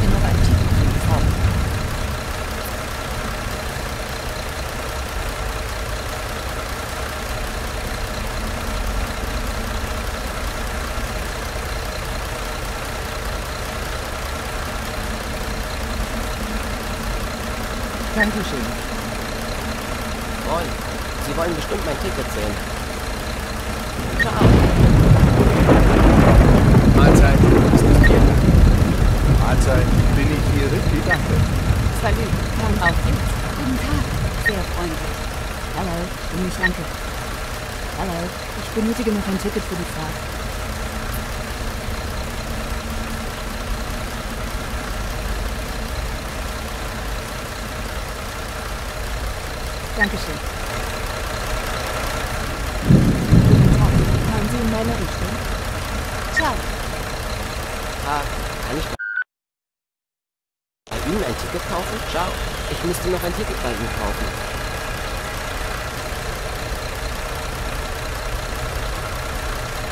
hier noch ein Ticket bekommen. Dankeschön. Moin, Sie wollen bestimmt mein Ticket sehen. Ciao. Mahlzeit, ist das hier? Mahlzeit, bin ich hier richtig? Danke. Salut, komm auf. Guten Tag, sehr freundlich. Hallo, bin ich Anke. Hallo, ich benötige noch ein Ticket für die Fahrt. Dankeschön. Guten Tag, fahren Sie in meine Richtung? Ciao. Ah, kann ich bei Ihnen ein Ticket kaufen? Ciao. Ich müsste noch ein Ticket bei Ihnen kaufen.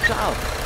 Ciao.